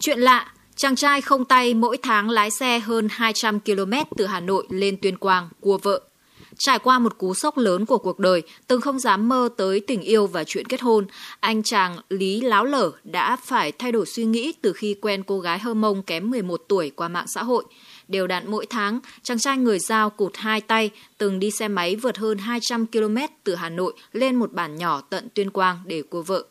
Chuyện lạ, chàng trai không tay mỗi tháng lái xe hơn 200 km từ Hà Nội lên Tuyên Quang cua vợ. Trải qua một cú sốc lớn của cuộc đời, từng không dám mơ tới tình yêu và chuyện kết hôn, anh chàng Lý Láo Lở đã phải thay đổi suy nghĩ từ khi quen cô gái H'Mông kém 11 tuổi qua mạng xã hội. Đều đặn mỗi tháng, chàng trai người Dao cụt hai tay từng đi xe máy vượt hơn 200 km từ Hà Nội lên một bản nhỏ tận Tuyên Quang để cua vợ.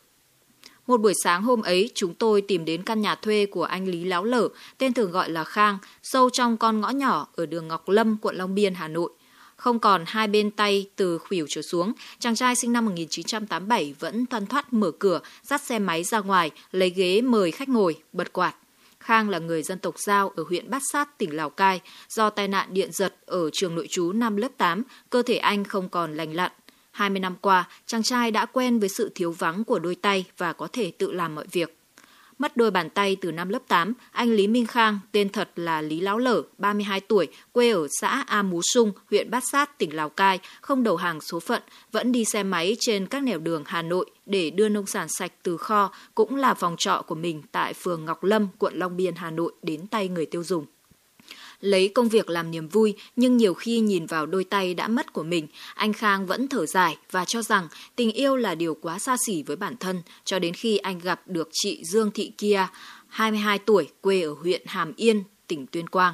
Một buổi sáng hôm ấy, chúng tôi tìm đến căn nhà thuê của anh Lý Láo Lở, tên thường gọi là Khang, sâu trong con ngõ nhỏ ở đường Ngọc Lâm, quận Long Biên, Hà Nội. Không còn hai bên tay từ khuỷu trở xuống, chàng trai sinh năm 1987 vẫn thoăn thoắt mở cửa, dắt xe máy ra ngoài, lấy ghế mời khách ngồi, bật quạt. Khang là người dân tộc Dao ở huyện Bát Xát, tỉnh Lào Cai. Do tai nạn điện giật ở trường nội trú năm lớp 8, cơ thể anh không còn lành lặn. 20 năm qua, chàng trai đã quen với sự thiếu vắng của đôi tay và có thể tự làm mọi việc. Mất đôi bàn tay từ năm lớp 8, anh Lý Minh Khang, tên thật là Lý Láo Lở, 32 tuổi, quê ở xã A Mú Sung, huyện Bát Xát, tỉnh Lào Cai, không đầu hàng số phận, vẫn đi xe máy trên các nẻo đường Hà Nội để đưa nông sản sạch từ kho cũng là phòng trọ của mình tại phường Ngọc Lâm, quận Long Biên, Hà Nội đến tay người tiêu dùng. Lấy công việc làm niềm vui, nhưng nhiều khi nhìn vào đôi tay đã mất của mình, anh Khang vẫn thở dài và cho rằng tình yêu là điều quá xa xỉ với bản thân, cho đến khi anh gặp được chị Dương Thị Kia, 22 tuổi, quê ở huyện Hàm Yên, tỉnh Tuyên Quang.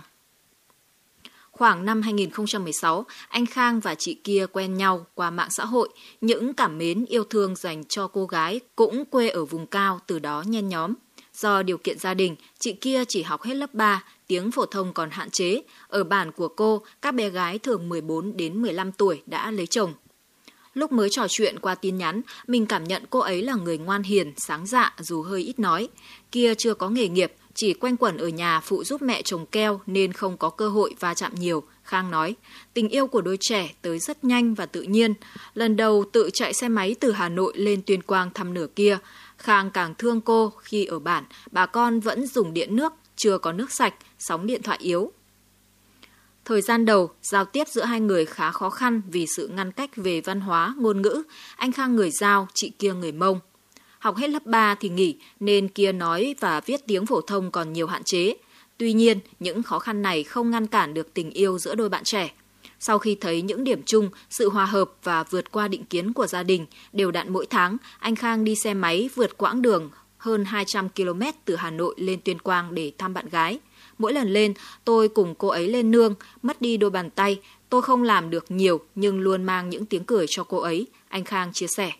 Khoảng năm 2016, anh Khang và chị Kia quen nhau qua mạng xã hội. Những cảm mến yêu thương dành cho cô gái cũng quê ở vùng cao, từ đó nhen nhóm. Do điều kiện gia đình, chị Kia chỉ học hết lớp 3, tiếng phổ thông còn hạn chế. Ở bản của cô, các bé gái thường 14 đến 15 tuổi đã lấy chồng. Lúc mới trò chuyện qua tin nhắn, mình cảm nhận cô ấy là người ngoan hiền, sáng dạ dù hơi ít nói. Kia chưa có nghề nghiệp, chỉ quanh quẩn ở nhà phụ giúp mẹ trồng keo nên không có cơ hội va chạm nhiều. Khang nói, tình yêu của đôi trẻ tới rất nhanh và tự nhiên. Lần đầu tự chạy xe máy từ Hà Nội lên Tuyên Quang thăm nửa Kia. Khang càng thương cô khi ở bản, bà con vẫn dùng điện nước, chưa có nước sạch, sóng điện thoại yếu. Thời gian đầu, giao tiếp giữa hai người khá khó khăn vì sự ngăn cách về văn hóa, ngôn ngữ. Anh Khang người Dao, chị Kia người Mông. Học hết lớp 3 thì nghỉ nên Kia nói và viết tiếng phổ thông còn nhiều hạn chế. Tuy nhiên, những khó khăn này không ngăn cản được tình yêu giữa đôi bạn trẻ. Sau khi thấy những điểm chung, sự hòa hợp và vượt qua định kiến của gia đình, đều đặn mỗi tháng, anh Khang đi xe máy vượt quãng đường hơn 200 km từ Hà Nội lên Tuyên Quang để thăm bạn gái. Mỗi lần lên, tôi cùng cô ấy lên nương, mất đi đôi bàn tay. Tôi không làm được nhiều nhưng luôn mang những tiếng cười cho cô ấy, anh Khang chia sẻ.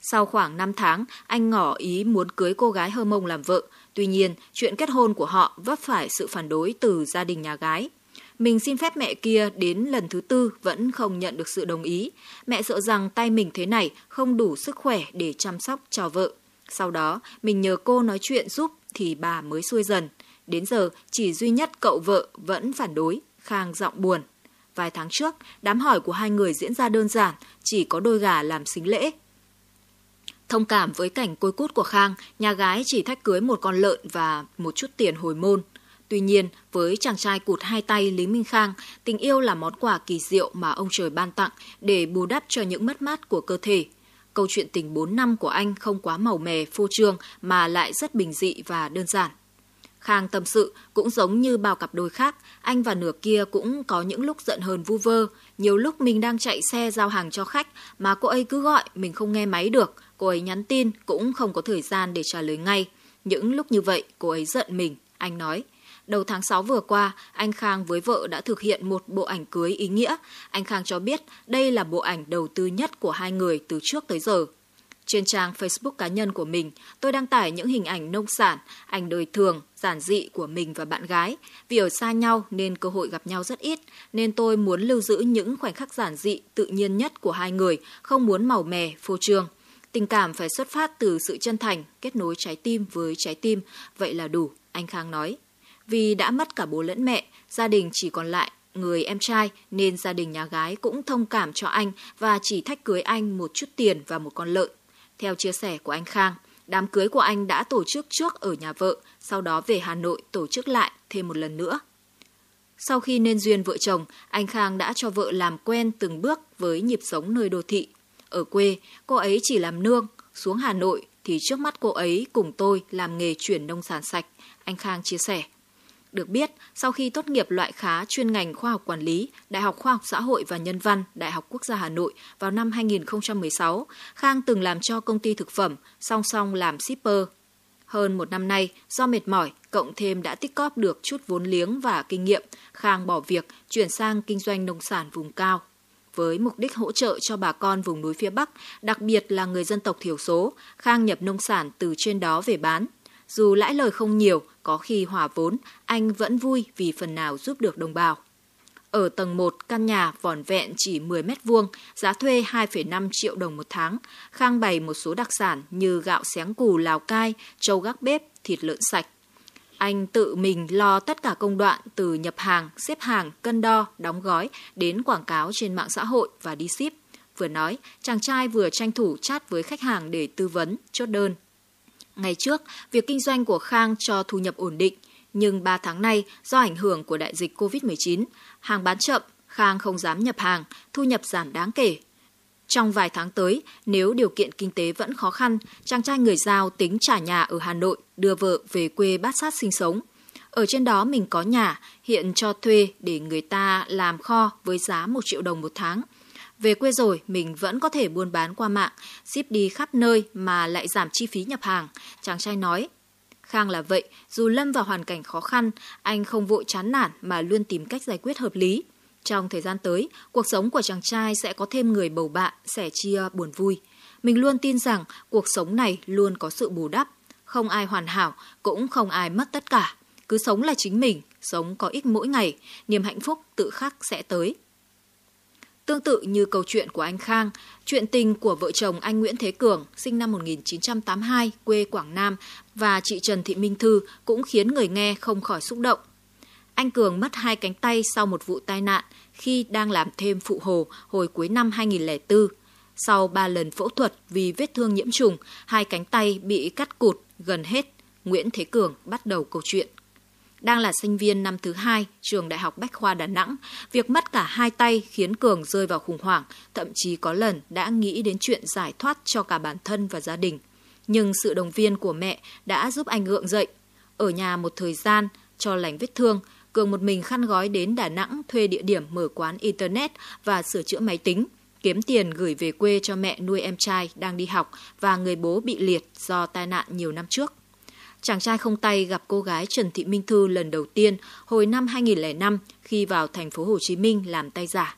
Sau khoảng 5 tháng, anh ngỏ ý muốn cưới cô gái H'Mông làm vợ. Tuy nhiên, chuyện kết hôn của họ vấp phải sự phản đối từ gia đình nhà gái. Mình xin phép mẹ Kia đến lần thứ 4 vẫn không nhận được sự đồng ý. Mẹ sợ rằng tay mình thế này không đủ sức khỏe để chăm sóc cho vợ. Sau đó, mình nhờ cô nói chuyện giúp thì bà mới xuôi dần. Đến giờ, chỉ duy nhất cậu vợ vẫn phản đối, Khang giọng buồn. Vài tháng trước, đám hỏi của hai người diễn ra đơn giản, chỉ có đôi gà làm sính lễ. Thông cảm với cảnh côi cút của Khang, nhà gái chỉ thách cưới một con lợn và một chút tiền hồi môn. Tuy nhiên, với chàng trai cụt hai tay Lý Minh Khang, tình yêu là món quà kỳ diệu mà ông trời ban tặng để bù đắp cho những mất mát của cơ thể. Câu chuyện tình 4 năm của anh không quá màu mè, phô trương mà lại rất bình dị và đơn giản. Khang tâm sự cũng giống như bao cặp đôi khác, anh và nửa Kia cũng có những lúc giận hờn vu vơ. Nhiều lúc mình đang chạy xe giao hàng cho khách mà cô ấy cứ gọi, mình không nghe máy được. Cô ấy nhắn tin cũng không có thời gian để trả lời ngay. Những lúc như vậy, cô ấy giận mình, anh nói. Đầu tháng 6 vừa qua, anh Khang với vợ đã thực hiện một bộ ảnh cưới ý nghĩa. Anh Khang cho biết đây là bộ ảnh đầu tư nhất của hai người từ trước tới giờ. Trên trang Facebook cá nhân của mình, tôi đăng tải những hình ảnh nông sản, ảnh đời thường, giản dị của mình và bạn gái. Vì ở xa nhau nên cơ hội gặp nhau rất ít, nên tôi muốn lưu giữ những khoảnh khắc giản dị, tự nhiên nhất của hai người, không muốn màu mè, phô trương. Tình cảm phải xuất phát từ sự chân thành, kết nối trái tim với trái tim, vậy là đủ, anh Khang nói. Vì đã mất cả bố lẫn mẹ, gia đình chỉ còn lại người em trai nên gia đình nhà gái cũng thông cảm cho anh và chỉ thách cưới anh một chút tiền và một con lợn. Theo chia sẻ của anh Khang, đám cưới của anh đã tổ chức trước ở nhà vợ, sau đó về Hà Nội tổ chức lại thêm một lần nữa. Sau khi nên duyên vợ chồng, anh Khang đã cho vợ làm quen từng bước với nhịp sống nơi đô thị. Ở quê, cô ấy chỉ làm nương, xuống Hà Nội thì trước mắt cô ấy cùng tôi làm nghề chuyển nông sản sạch, anh Khang chia sẻ. Được biết, sau khi tốt nghiệp loại khá chuyên ngành khoa học quản lý, Đại học Khoa học Xã hội và Nhân văn Đại học Quốc gia Hà Nội vào năm 2016, Khang từng làm cho công ty thực phẩm, song song làm shipper. Hơn một năm nay, do mệt mỏi, cộng thêm đã tích cóp được chút vốn liếng và kinh nghiệm, Khang bỏ việc, chuyển sang kinh doanh nông sản vùng cao. Với mục đích hỗ trợ cho bà con vùng núi phía Bắc, đặc biệt là người dân tộc thiểu số, Khang nhập nông sản từ trên đó về bán. Dù lãi lời không nhiều, có khi hòa vốn, anh vẫn vui vì phần nào giúp được đồng bào. Ở tầng 1, căn nhà vỏn vẹn chỉ 10 m2, giá thuê 2,5 triệu đồng một tháng. Khang bày một số đặc sản như gạo xéng củ Lào Cai, trâu gác bếp, thịt lợn sạch. Anh tự mình lo tất cả công đoạn từ nhập hàng, xếp hàng, cân đo, đóng gói đến quảng cáo trên mạng xã hội và đi ship. Vừa nói, chàng trai vừa tranh thủ chat với khách hàng để tư vấn, chốt đơn. Ngày trước, việc kinh doanh của Khang cho thu nhập ổn định, nhưng 3 tháng nay do ảnh hưởng của đại dịch COVID-19, hàng bán chậm, Khang không dám nhập hàng, thu nhập giảm đáng kể. Trong vài tháng tới, nếu điều kiện kinh tế vẫn khó khăn, chàng trai người Dao tính trả nhà ở Hà Nội, đưa vợ về quê Bát Xát sinh sống. Ở trên đó mình có nhà, hiện cho thuê để người ta làm kho với giá 1 triệu đồng một tháng. Về quê rồi, mình vẫn có thể buôn bán qua mạng, ship đi khắp nơi mà lại giảm chi phí nhập hàng, chàng trai nói. Khang là vậy, dù lâm vào hoàn cảnh khó khăn, anh không vội chán nản mà luôn tìm cách giải quyết hợp lý. Trong thời gian tới, cuộc sống của chàng trai sẽ có thêm người bầu bạn, sẻ chia buồn vui. Mình luôn tin rằng cuộc sống này luôn có sự bù đắp. Không ai hoàn hảo, cũng không ai mất tất cả. Cứ sống là chính mình, sống có ích mỗi ngày, niềm hạnh phúc tự khắc sẽ tới. Tương tự như câu chuyện của anh Khang, chuyện tình của vợ chồng anh Nguyễn Thế Cường, sinh năm 1982, quê Quảng Nam, và chị Trần Thị Minh Thư cũng khiến người nghe không khỏi xúc động. Anh Cường mất 2 cánh tay sau một vụ tai nạn khi đang làm thêm phụ hồ hồi cuối năm 2004. Sau 3 lần phẫu thuật vì vết thương nhiễm trùng, 2 cánh tay bị cắt cụt gần hết, Nguyễn Thế Cường bắt đầu câu chuyện. Đang là sinh viên năm thứ 2, trường Đại học Bách Khoa Đà Nẵng, việc mất cả 2 tay khiến Cường rơi vào khủng hoảng, thậm chí có lần đã nghĩ đến chuyện giải thoát cho cả bản thân và gia đình. Nhưng sự động viên của mẹ đã giúp anh gượng dậy. Ở nhà một thời gian, cho lành vết thương, Cường một mình khăn gói đến Đà Nẵng thuê địa điểm mở quán Internet và sửa chữa máy tính, kiếm tiền gửi về quê cho mẹ nuôi em trai đang đi học và người bố bị liệt do tai nạn nhiều năm trước. Chàng trai không tay gặp cô gái Trần Thị Minh Thư lần đầu tiên hồi năm 2005 khi vào thành phố Hồ Chí Minh làm tay giả.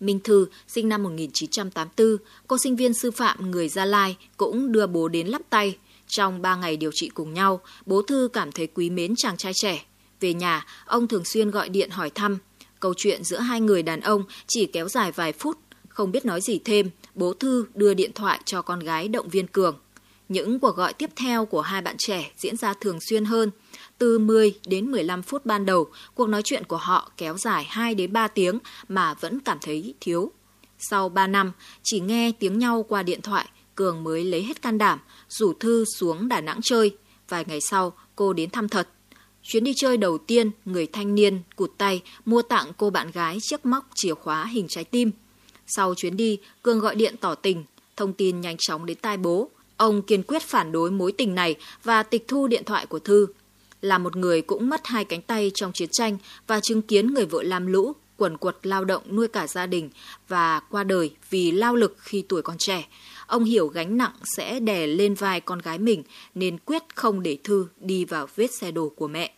Minh Thư, sinh năm 1984, cô sinh viên sư phạm người Gia Lai cũng đưa bố đến lắp tay. Trong 3 ngày điều trị cùng nhau, bố Thư cảm thấy quý mến chàng trai trẻ. Về nhà, ông thường xuyên gọi điện hỏi thăm. Câu chuyện giữa hai người đàn ông chỉ kéo dài vài phút, không biết nói gì thêm, bố Thư đưa điện thoại cho con gái động viên Cường. Những cuộc gọi tiếp theo của hai bạn trẻ diễn ra thường xuyên hơn. Từ 10 đến 15 phút ban đầu, cuộc nói chuyện của họ kéo dài 2 đến 3 tiếng mà vẫn cảm thấy thiếu. Sau 3 năm, chỉ nghe tiếng nhau qua điện thoại, Cường mới lấy hết can đảm, rủ Thư xuống Đà Nẵng chơi. Vài ngày sau, cô đến thăm thật. Chuyến đi chơi đầu tiên, người thanh niên cụt tay mua tặng cô bạn gái chiếc móc chìa khóa hình trái tim. Sau chuyến đi, Cường gọi điện tỏ tình, thông tin nhanh chóng đến tai bố. Ông kiên quyết phản đối mối tình này và tịch thu điện thoại của Thư. Là một người cũng mất 2 cánh tay trong chiến tranh và chứng kiến người vợ lam lũ, quần quật lao động nuôi cả gia đình và qua đời vì lao lực khi tuổi còn trẻ, ông hiểu gánh nặng sẽ đè lên vai con gái mình nên quyết không để Thư đi vào vết xe đổ của mẹ.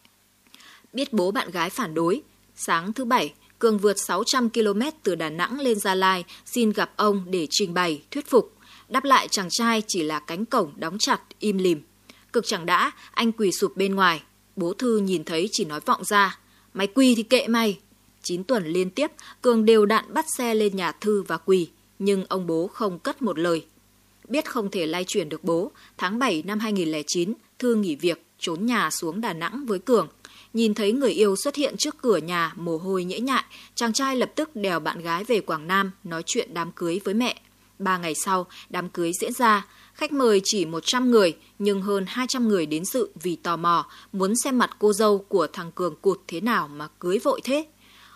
Biết bố bạn gái phản đối, sáng thứ 7, Cường vượt 600 km từ Đà Nẵng lên Gia Lai xin gặp ông để trình bày, thuyết phục. Đáp lại chàng trai chỉ là cánh cổng đóng chặt, im lìm. Cực chẳng đã, anh quỳ sụp bên ngoài. Bố Thư nhìn thấy chỉ nói vọng ra, mày quỳ thì kệ mày. 9 tuần liên tiếp, Cường đều đặn bắt xe lên nhà Thư và quỳ, nhưng ông bố không cất một lời. Biết không thể lay chuyển được bố, tháng 7 năm 2009, Thư nghỉ việc, trốn nhà xuống Đà Nẵng với Cường. Nhìn thấy người yêu xuất hiện trước cửa nhà, mồ hôi nhễ nhại, chàng trai lập tức đèo bạn gái về Quảng Nam nói chuyện đám cưới với mẹ. 3 ngày sau, đám cưới diễn ra, khách mời chỉ 100 người, nhưng hơn 200 người đến dự vì tò mò, muốn xem mặt cô dâu của thằng Cường cụt thế nào mà cưới vội thế.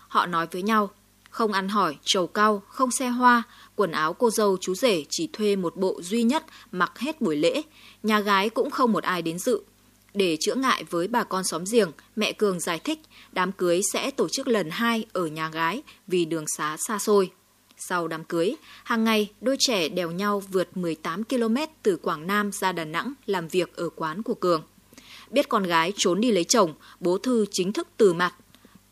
Họ nói với nhau, Không ăn hỏi, trầu cau, không xe hoa, quần áo cô dâu chú rể chỉ thuê một bộ duy nhất mặc hết buổi lễ, nhà gái cũng không một ai đến dự. Để chữa ngại với bà con xóm giềng, mẹ Cường giải thích đám cưới sẽ tổ chức lần 2 ở nhà gái vì đường xá xa xôi. Sau đám cưới, hàng ngày đôi trẻ đèo nhau vượt 18 km từ Quảng Nam ra Đà Nẵng làm việc ở quán của Cường. Biết con gái trốn đi lấy chồng, bố Thư chính thức từ mặt.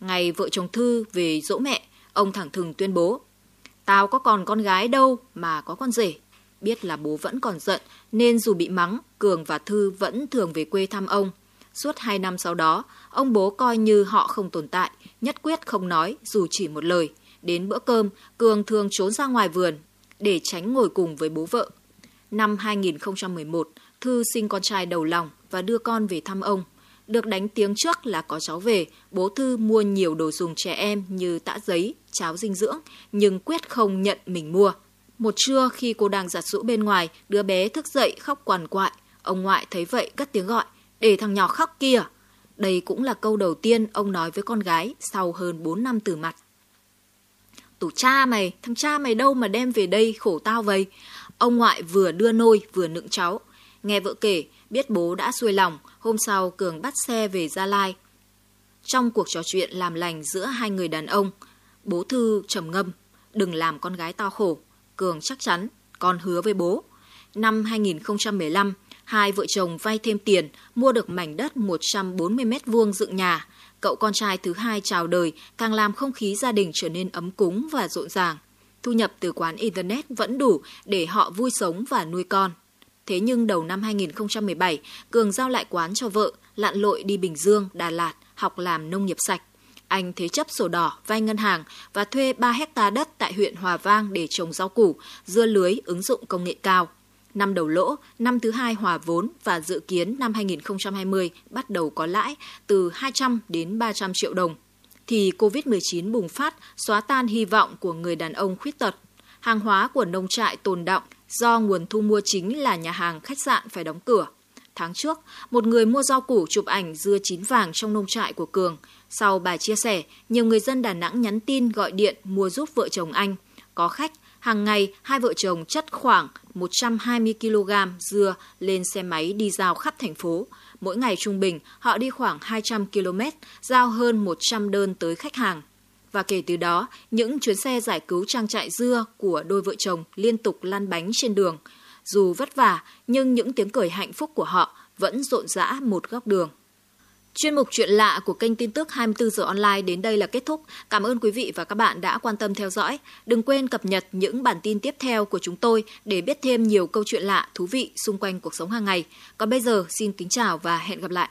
Ngày vợ chồng Thư về dỗ mẹ, ông thẳng thừng tuyên bố: "Tao có còn con gái đâu mà có con rể." Biết là bố vẫn còn giận nên dù bị mắng, Cường và Thư vẫn thường về quê thăm ông. Suốt 2 năm sau đó, ông bố coi như họ không tồn tại, nhất quyết không nói dù chỉ một lời. Đến bữa cơm, Cường thường trốn ra ngoài vườn để tránh ngồi cùng với bố vợ. Năm 2011, Thư sinh con trai đầu lòng và đưa con về thăm ông. Được đánh tiếng trước là có cháu về, bố Thư mua nhiều đồ dùng trẻ em như tã giấy, cháo dinh dưỡng, nhưng quyết không nhận mình mua. Một trưa khi cô đang giặt giũ bên ngoài, đứa bé thức dậy khóc quằn quại. Ông ngoại thấy vậy cất tiếng gọi: "Để thằng nhỏ khóc kìa." Đây cũng là câu đầu tiên ông nói với con gái sau hơn 4 năm từ mặt. "Tổ cha mày, thằng cha mày đâu mà đem về đây khổ tao vậy?" Ông ngoại vừa đưa nôi vừa nựng cháu. Nghe vợ kể, biết bố đã xuôi lòng, hôm sau Cường bắt xe về Gia Lai. Trong cuộc trò chuyện làm lành giữa hai người đàn ông, bố Thư trầm ngâm: "Đừng làm con gái tao khổ." Cường chắc chắn: "Con hứa với bố." Năm 2015, hai vợ chồng vay thêm tiền, mua được mảnh đất 140 m² dựng nhà. Cậu con trai thứ hai chào đời càng làm không khí gia đình trở nên ấm cúng và rộn ràng. Thu nhập từ quán Internet vẫn đủ để họ vui sống và nuôi con. Thế nhưng đầu năm 2017, Cường giao lại quán cho vợ, lặn lội đi Bình Dương, Đà Lạt, học làm nông nghiệp sạch. Anh thế chấp sổ đỏ, vay ngân hàng và thuê 3 hectare đất tại huyện Hòa Vang để trồng rau củ, dưa lưới ứng dụng công nghệ cao. Năm đầu lỗ, năm thứ hai hòa vốn và dự kiến năm 2020 bắt đầu có lãi từ 200 đến 300 triệu đồng. Thì Covid-19 bùng phát, xóa tan hy vọng của người đàn ông khuyết tật. Hàng hóa của nông trại tồn đọng do nguồn thu mua chính là nhà hàng khách sạn phải đóng cửa. Tháng trước, một người mua rau củ chụp ảnh dưa chín vàng trong nông trại của Cường. Sau bài chia sẻ, nhiều người dân Đà Nẵng nhắn tin gọi điện mua giúp vợ chồng anh. Có khách, hàng ngày hai vợ chồng chất khoảng 120 kg dưa lên xe máy đi giao khắp thành phố. Mỗi ngày trung bình, họ đi khoảng 200 km, giao hơn 100 đơn tới khách hàng. Và kể từ đó, những chuyến xe giải cứu trang trại dưa của đôi vợ chồng liên tục lăn bánh trên đường. Dù vất vả, nhưng những tiếng cười hạnh phúc của họ vẫn rộn rã một góc đường. Chuyên mục Chuyện lạ của kênh tin tức 24 giờ online đến đây là kết thúc. Cảm ơn quý vị và các bạn đã quan tâm theo dõi. Đừng quên cập nhật những bản tin tiếp theo của chúng tôi để biết thêm nhiều câu chuyện lạ, thú vị xung quanh cuộc sống hàng ngày. Còn bây giờ, xin kính chào và hẹn gặp lại!